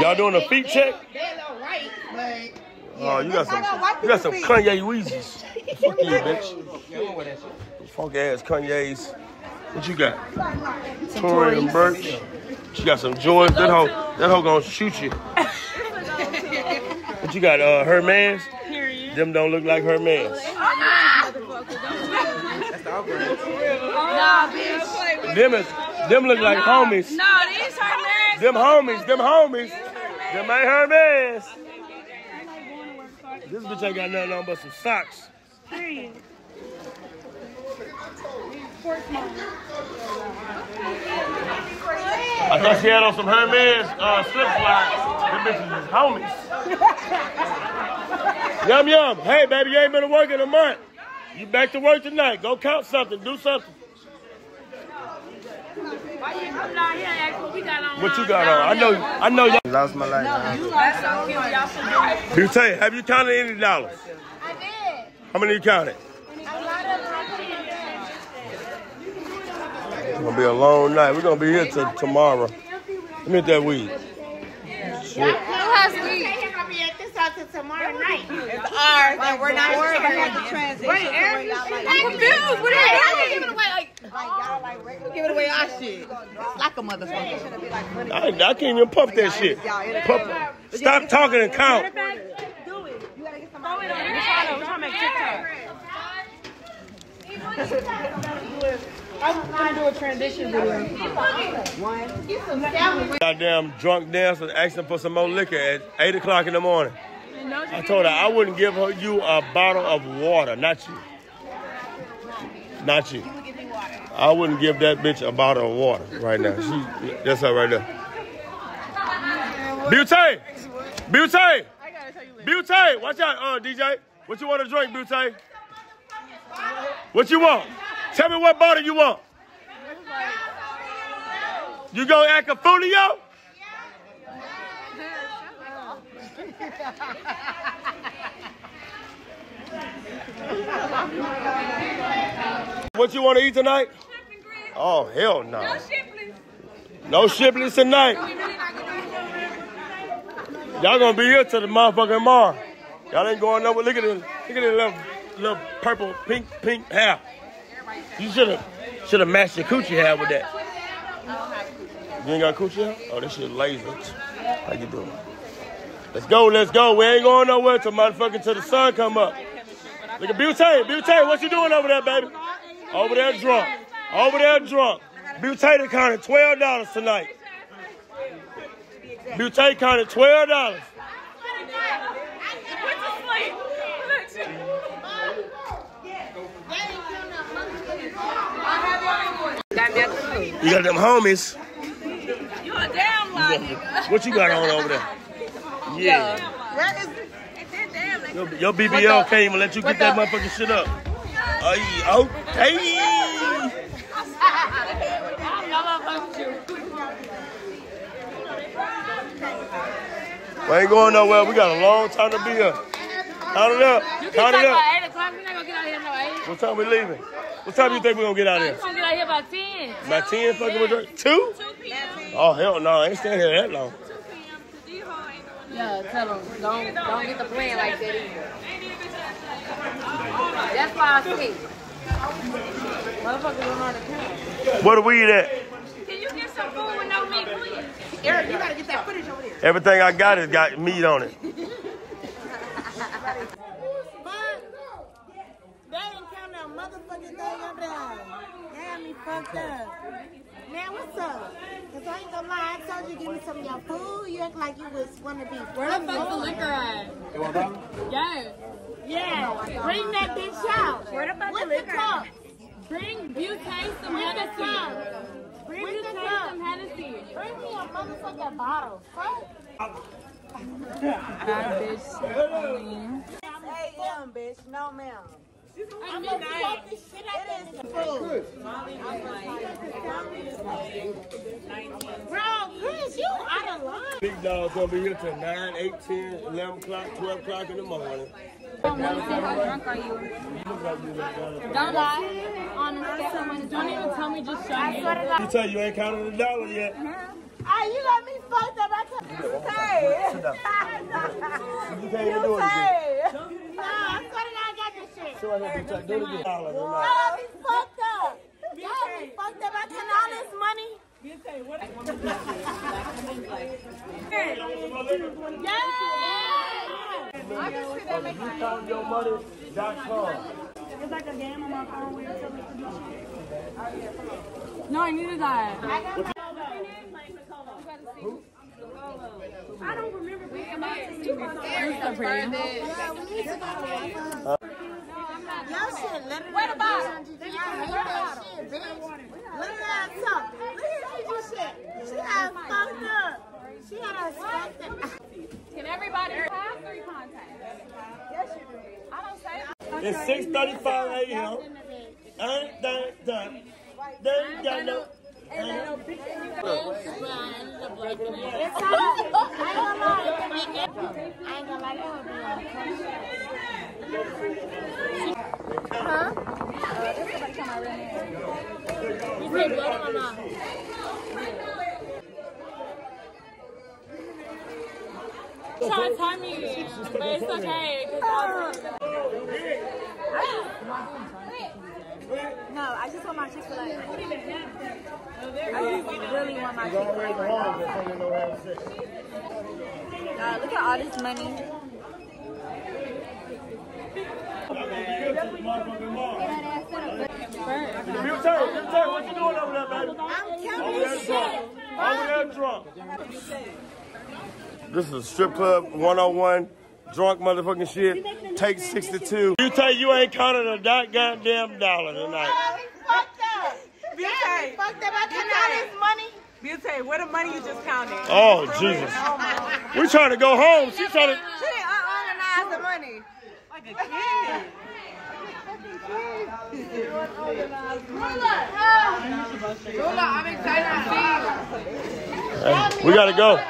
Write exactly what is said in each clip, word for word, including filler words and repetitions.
Y'all doing a feet check? They're all right, but... Oh, you got some, you got some Kanye Weezys. Fuck you, bitch. Funk ass Kanye's. What you got? Tory and Burch. She got some Jordans. That hoe, that hoe gonna shoot you. But you got uh, Hermes. Them don't look like Hermes. Nah, bitch. Them is, them look like homies. No, these Hermes. Them homies, them homies. Them ain't Hermes. This bitch ain't got nothing on but some socks. Period. I thought she had on some Hermes uh, slip slides. Them bitches is homies. Yum, yum. Hey, baby, you ain't been to work in a month. You back to work tonight. Go count something. Do something. What you got on? I know, I know y'all lost my life. Butane, have you counted any dollars? I did. How many you counted? It's gonna be a long night. We're gonna be here till tomorrow. Let me get that weed. Shit. Tomorrow night. It's ours, and we're not worried about the transition. Wait, Eric, I'm confused. What are you giving away? Like, y'all like giving away our shit. Like a motherfucker. I, I can't even pump that shit. Pump. Stop talking and count. Do it. You gotta get somebody. We're trying to make TikTok. I'm trying to do a transition video. One. Get some sandwiches. Goddamn drunk dancer asking for some more liquor at eight o'clock in the morning. I told her I wouldn't give her you a bottle of water, not you. Not you. I wouldn't give that bitch a bottle of water right now. She, that's her right there. Butane! Butane! Butane! Watch out, uh, D J. What you want to drink, Butane? What you want? Tell me what bottle you want. You go Acafulio? What you want to eat tonight? Oh, hell no. No shipless. No shipless tonight. Y'all going to be here till the motherfucking tomorrow. Y'all ain't going nowhere. Look at this. Look at this little, little purple, pink, pink hair. You should have should have matched your coochie hair with that. You ain't got coochie hair? Oh, this shit lazy. How you doing? Let's go, let's go. We ain't going nowhere till motherfucking till the sun come up. Look at Butane, Butane, what you doing over there, baby? Over there drunk. Over there drunk. Butane counted twelve dollars tonight. Butane counted twelve dollars. You got them homies. You a damn liar. What you got on over there? Yeah. yeah. Your, your B B L can't even let you get that motherfucking shit up. Ay, okay. We ain't going nowhere. We got a long time to be here. Count it up. Count it up. We're not gonna get out of here no eight. What time we leaving? What time do you think we're gonna get out of here? We're gonna get out here about ten. About ten? Fucking with drink? Two? two p m Oh hell no! I ain't staying here that long. Yeah, tell them. Don't, don't get the plan like that either. That's why I speak. Motherfuckers don't know how to count. Where the weed at? Can you get some food with no meat, please? Eric, you gotta get that footage over there. Everything I got has got meat on it. They didn't count no motherfucking thing over there. Damn, me fucked up. Man, what's up? Because I ain't gonna lie, I told you give me some of your food. You act like you was wanna be. Where the fuck's the liquor at? You want that? Yeah. Yeah. Bring that bitch out. Where the fuck's the liquor at? Bring Butane some Hennessy. Bring Butane some Hennessy. Bring me a motherfucking bottle. Fuck. That bitch. eight a m, bitch. No, ma'am. I'm gonna fuck this shit out of this food. Bro, Chris, you out of line. Big dog's gonna be here till nine, eight, ten, eleven o'clock, twelve o'clock in the morning. I don't want to see how drunk are you. Don't lie. Honestly, don't even tell me, just show me. You tell you ain't counted a dollar yet. Oh, you got me fucked up. I can't. on here, B-Tech. Do it again. Y'all be fucked up. Y'all be fucked up. I get all this money. B-Tech, what? Yeah! I can see that make my money dot com. It's like a game on my phone where it tells me to do shit. No, I needed that. I got my Colo. Who? I don't remember being about to see my so pretty. No, I'm not. Y'all shit, let it out. Wait a bottle. Y'all hate that shit, bitch. Let it out talk. Look at you do shit. She had fucked up. She had us fucked up. Can everybody have three contacts? Yes, you do. I don't say it's six thirty-five a m I ain't done, done. Then got no. Trying to tell me, but it's okay. No, I just want my Chick-fil-A. I just really want my Chick-fil-A. God, look at all this money. What you doing over there, baby? I'm counting this shit. Over there drunk. This is a strip club one oh one. Drunk motherfucking shit. Take sixty-two. You tell you ain't counting a dot goddamn dollar tonight. Yeah, we fucked up. Yeah, we fucked up. I counted his money. Bute, where the money you just counted? Oh, Jesus. We trying to go home. She trying to. She didn't organize the money. Like a kid. Rula, I'm excited to see you. We gotta go. We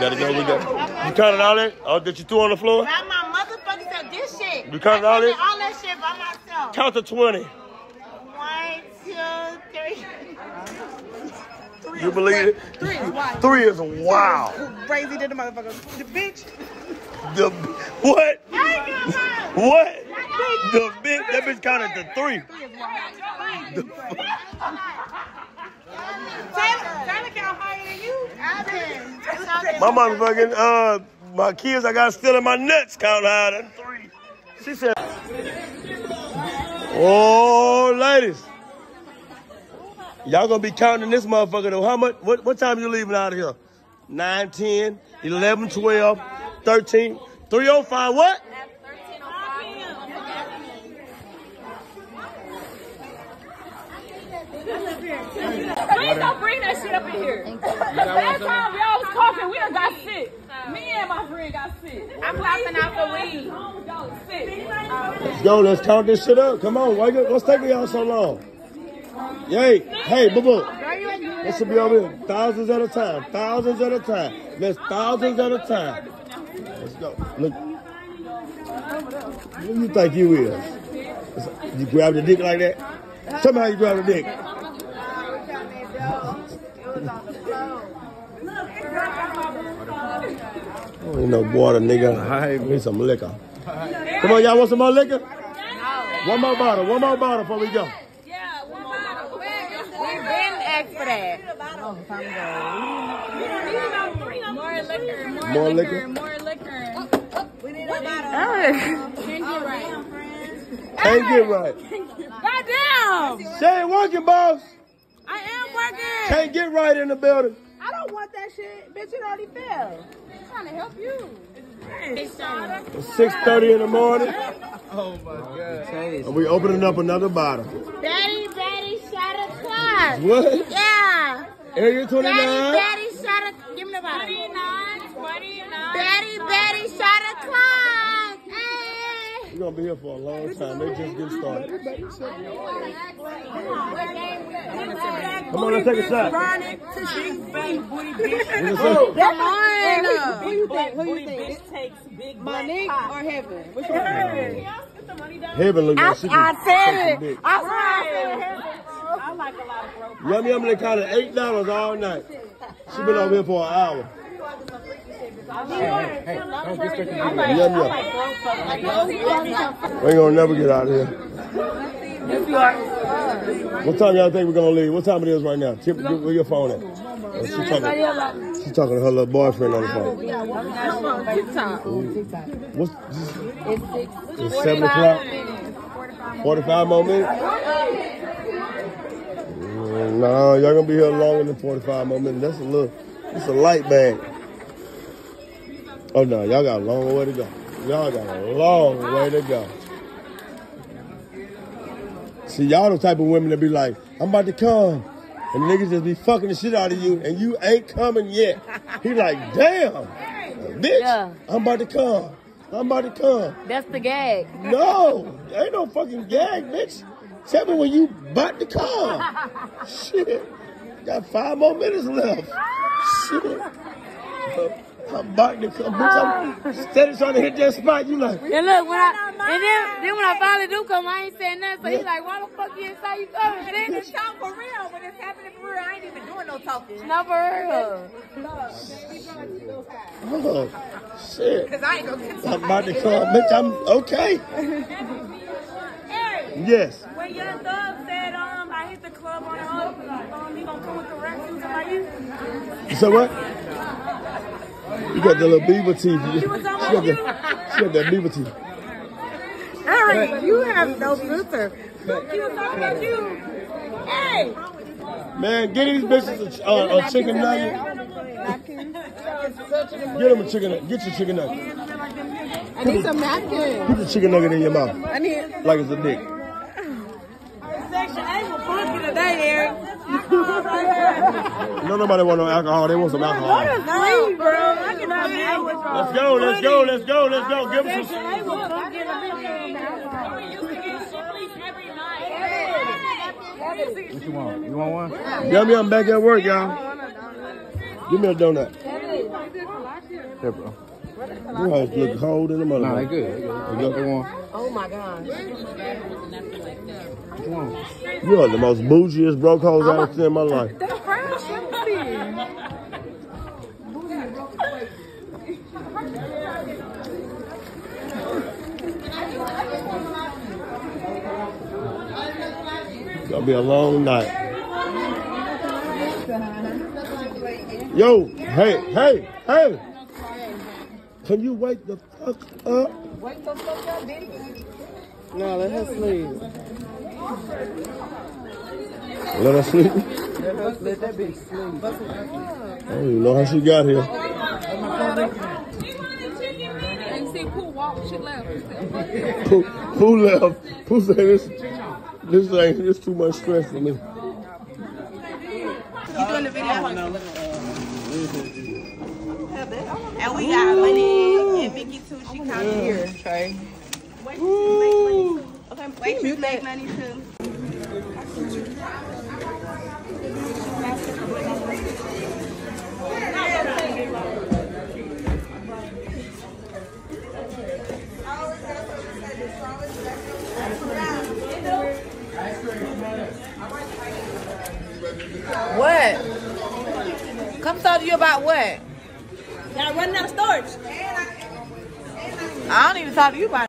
gotta go, we gotta go. You counted all that? Oh, that you threw on the floor? Not my motherfucking self, this shit. You counted all that? all that shit by myself. Count to twenty. One, two, three. three you believe it? Three is wild. Three is wild. Crazy did the motherfucker. The bitch. The, what? What? The bitch, that bitch counted to three. Three is wild. The fuck? Tyler count higher than you. My motherfucking, uh, my kids I got still in my nuts count higher than three. She said, oh, ladies. Y'all gonna be counting this motherfucker though. How much, what, what time you leaving out of here? nine, ten, eleven, twelve, thirteen. three oh five, what? Please don't bring that shit up in here. Last time y'all was coughing, we done got sick. Me and my friend got sick. I'm popping out the weed. Let's go. Let's count this shit up. Come on. What's taking y'all so long? Yay. Hey, boo boo. This should be over here. Thousands at a time. Thousands at a time. There's thousands at a time. Let's go. Look. Who you think you is? You grab the dick like that? Somehow you grab the dick. Oh, ain't no water, nigga. I need some liquor. Come on, y'all want some more liquor? No. One more bottle. One more bottle before we go. Yeah, one bottle. We've been asked for that. More liquor. More liquor. More liquor. We need a bottle. Can't get right. Can't get right. Goddamn. She ain't working, boss. I am working. Can't get right in the building. I don't want that shit. Bitch, it already fell. I'm trying to help you. It's six thirty in the morning. Oh, my God. And we opening up another bottle. Daddy, daddy, shot a clock. What? Yeah. area twenty-nine. Daddy, daddy, shot a... Give me the bottle. twenty-nine, twenty-nine. Daddy, daddy, shot a clock. Hey. We're going to be here for a long time. They just get started. Come on, let's take a shot. Big Who you think? Who you think? Takes big Monique or Heaven? Which one? Heaven looks like she I said it. I said Heaven. I like a lot of growth. Yum Yum, they counted eight dollars all night. She been over here for an hour. We ain't gonna never get out of here. What time y'all think we're gonna leave? What time it is right now? Tip, where your phone at? She's talking, she talking to her little boyfriend on the phone. What's this? It's seven o'clock? forty-five more minutes? Mm, no, y'all going to be here longer than forty-five more minutes. That's a little, that's a light bag. Oh, no, y'all got a long way to go. Y'all got a long way to go. See, y'all the type of women that be like, I'm about to come. And niggas just be fucking the shit out of you, and you ain't coming yet. He like, damn, bitch, yeah. I'm about to come. I'm about to come. That's the gag. No, ain't no fucking gag, bitch. Tell me when you about to come. Shit, got five more minutes left. Shit, I'm about to come, bitch. I'm instead of trying to hit that spot, you like. And look, when I and then, then when I finally do come, I ain't saying nothing. So yeah. He's like, why the fuck you didn't say you coming? It ain't the talk for real. When it's happening for real, I ain't even doing no talking. No, for real. Oh, shit. Because I ain't gonna get I'm about to come, bitch. I'm okay. Yes. When Young Thug said, um, I hit the club on the hook, um, he gonna come with the rap music like you. You said what? You got the little beaver teeth. She got, the, she got that beaver teeth. Alright, you have no filter. She was talking about you. Hey! Man, get these bitches a, uh, a chicken nugget. Get them a chicken nugget. Get your chicken nugget. I need some napkins. Put the chicken nugget in your mouth. I need like it's a dick. Section eight was funky today, Eric. No, nobody want no alcohol. They want some alcohol. No, bro. I cannot be with y'all. Let's go, let's go, let's go, let's go. Give them some. I used to get shit every night. What you want? You want one? Tell me I'm back at work, y'all. Give me a donut. Here, bro. You guys look cold in the mother. Nah, they good. They good. Oh, my God. You are the most bougiest broke hoes I've ever seen in my life. That's brown shrimp. It's gonna be a long night. Yo, hey, hey, hey. Can you wake the fuck up? Wake the fuck up, baby. No, let her sleep. Let her sleep? Let her let that bitch sleep. I don't even know how she got here. She wanted chicken minute. And see Pooh walked, she left. Pooh, Pooh left. Pooh said this this ain't this too much stress for me. You doing the video? And we got money and Mickey too. She comes here. Okay. Wait, you make money. Okay, wait, you make money too. What? Come talk to you about what? Gotta run out of storage. I don't even talk to you about it.